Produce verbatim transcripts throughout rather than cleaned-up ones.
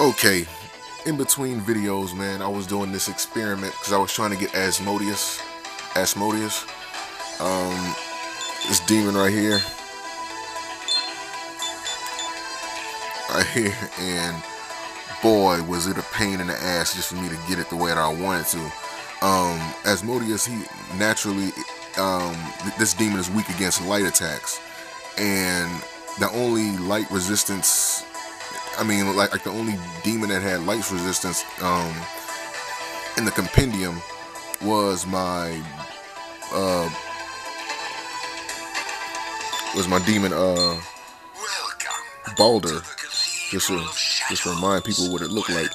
Okay, in between videos, man, I was doing this experiment because I was trying to get Asmodeus, Asmodeus, um, this demon right here, right here, and boy, was it a pain in the ass just for me to get it the way that I wanted to. Um, Asmodeus, he naturally, um, th this demon is weak against light attacks, and the only light resistance, I mean, like, like the only demon that had light resistance um, in the compendium was my uh, was my demon uh, Balder. Just to, just to remind people what it looked like.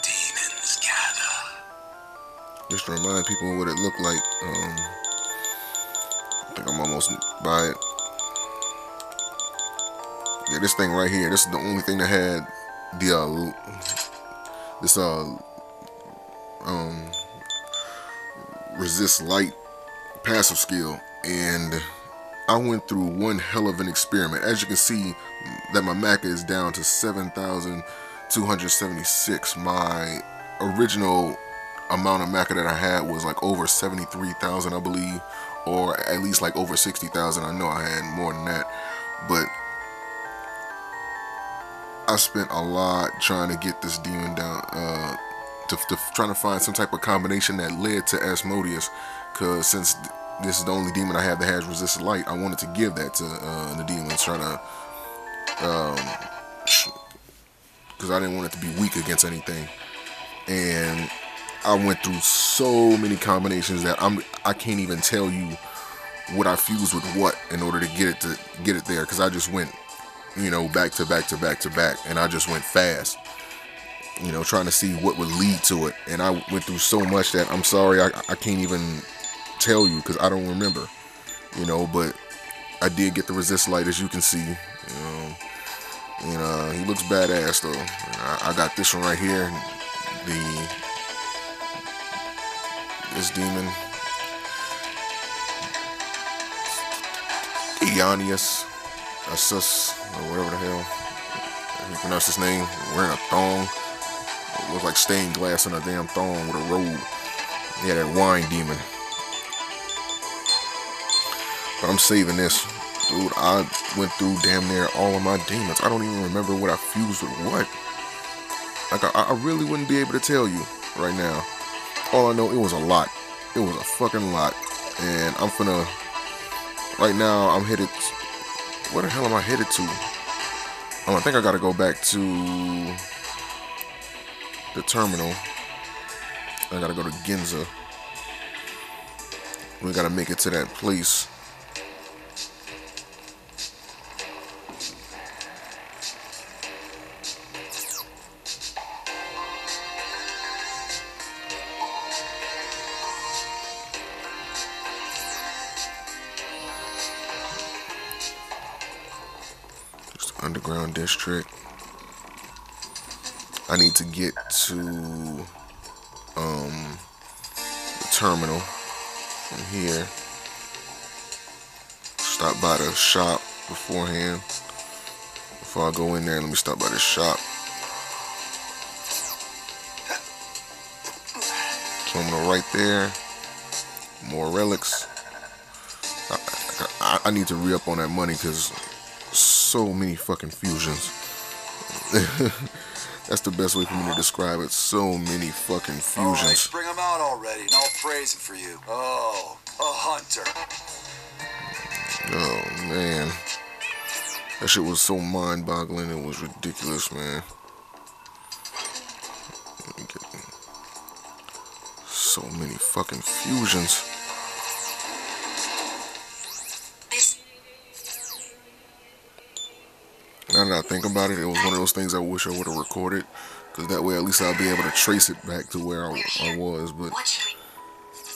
Just to remind people what it looked like. Um, I think I'm almost by it. Yeah, this thing right here. This is the only thing that had the uh, this uh um resist light passive skill, and I went through one hell of an experiment. As you can see, that my Maca is down to seven thousand two hundred seventy-six. My original amount of Maca that I had was like over seventy-three thousand, I believe, or at least like over sixty thousand. I know I had more than that, but I spent a lot trying to get this demon down, uh, to, to trying to find some type of combination that led to Asmodeus, because since th this is the only demon I have that has resist light, I wanted to give that to uh, the demon, trying to, um, because I didn't want it to be weak against anything. And I went through so many combinations that I'm I can't even tell you what I fused with what in order to get it to get it there, because I just went, you know, back to back to back to back, and I just went fast, you know, trying to see what would lead to it. And I went through so much that I'm sorry, I, I can't even tell you, because I don't remember, you know. But I did get the resist light, as you can see, you know, and uh, he looks badass though. I, I got this one right here, the this demon Ionius Assus, or whatever the hell you pronounce his name, wearing a thong. It looks like stained glass in a damn thong with a robe. Yeah, that wine demon. But I'm saving this. Dude, I went through damn near all of my demons. I don't even remember what I fused with what. Like, I, I really wouldn't be able to tell you right now. All I know, it was a lot. It was a fucking lot. And I'm finna, right now, I'm headed, where the hell am I headed to? Um, I think I gotta go back to the terminal. I gotta go to Ginza. We gotta make it to that place. Underground district. I need to get to um, the terminal from here. Stop by the shop beforehand. Before I go in there, let me stop by the shop. Terminal right there. More relics. I, I, I need to re-up on that money, because so many fucking fusions. That's the best way for me to describe it. So many fucking fusions. Right, bring them out already, and I'll praise it for you. Oh, a hunter. Oh man, that shit was so mind-boggling. It was ridiculous, man. So many fucking fusions. Now that I think about it, it was one of those things I wish I would have recorded, because that way at least I'll be able to trace it back to where I, I was. But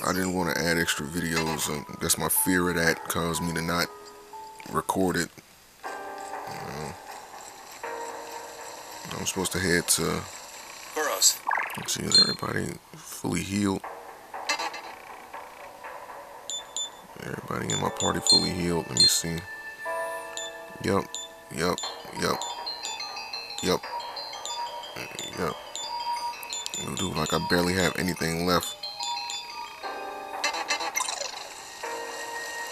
I didn't want to add extra videos. I guess my fear of that caused me to not record it. You know. I'm supposed to head to. Burrows. Let's see, is everybody fully healed? Everybody in my party fully healed. Let me see. Yep. Yep, yep, yep, yep. Dude, like I barely have anything left.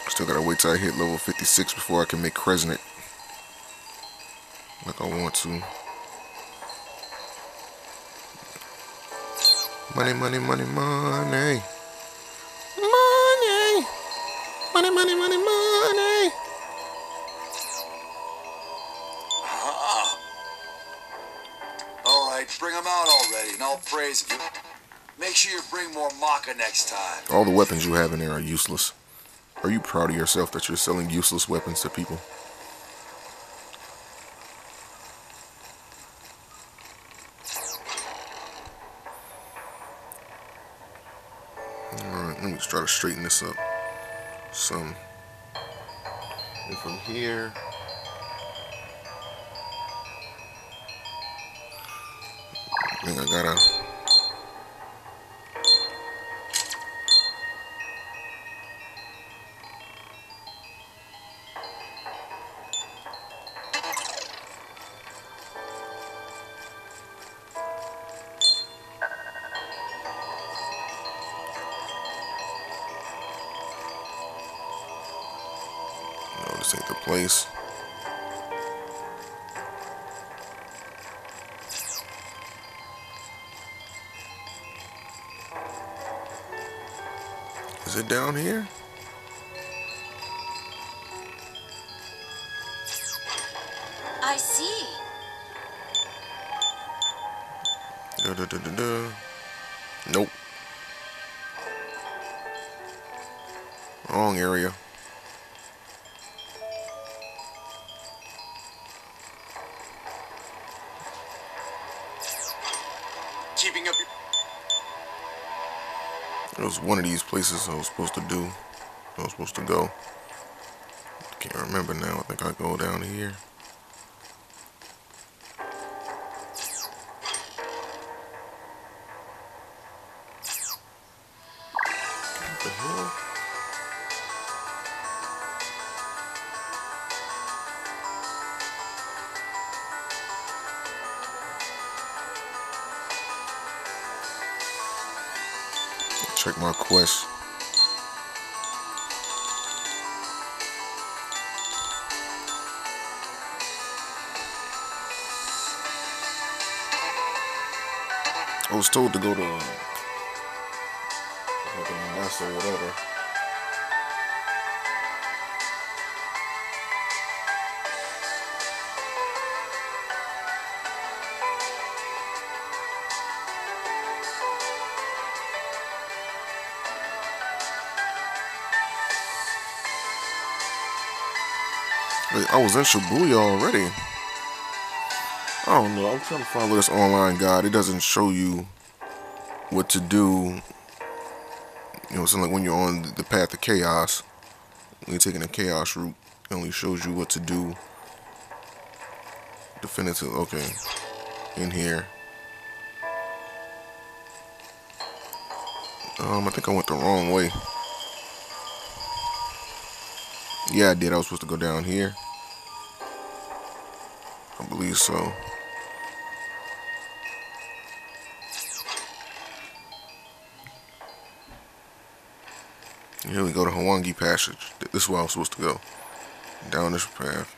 Still gotta wait till I hit level fifty-six before I can make Kresnik like I want to. Money, money, money, money. Money. Money, money, money, money. Uh-huh. All right, bring them out already, and I'll praise you. Make sure you bring more Maca next time. All the weapons you have in there are useless. Are you proud of yourself that you're selling useless weapons to people? Try to straighten this up some. And from here, I think I gotta. Ain't the place. Is it down here? I see. Da, da, da, da, da. Nope. Wrong area. It was one of these places I was supposed to do. I was supposed to go. Can't remember now. I think I go down here. What the hell? Check my quest. I was told to go to uh, like a mess or whatever. I was in Shibuya already. I don't know. I'm trying to follow this online guide. It doesn't show you what to do. You know, it's like when you're on the path of chaos. When you're taking the chaos route, it only shows you what to do. Definitive. Okay. In here. Um, I think I went the wrong way. Yeah, I did. I was supposed to go down here. I believe so. Here we go to Hawangi Passage. This is where I was supposed to go. Down this path.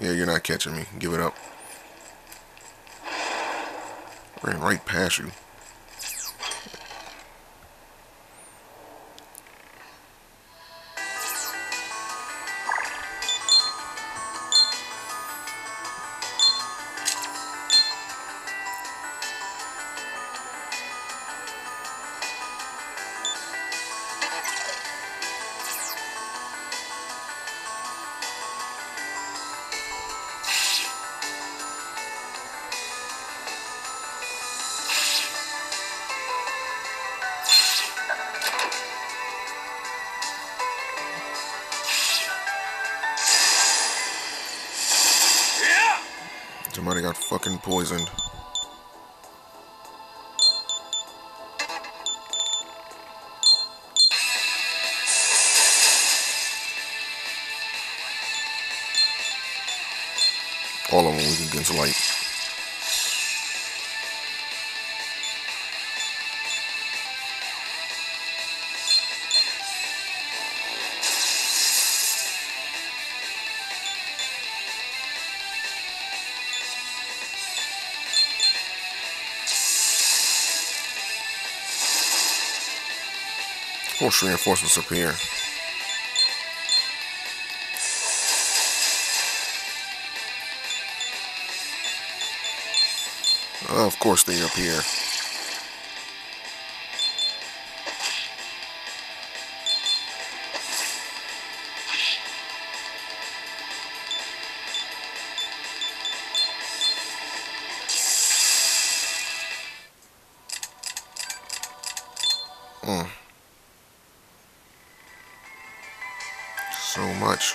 Yeah, you're not catching me. Give it up. Ran right past you. Somebody got fucking poisoned. All of them was against light. Force reinforcements up here. Oh, of course they up here. Mm. So much.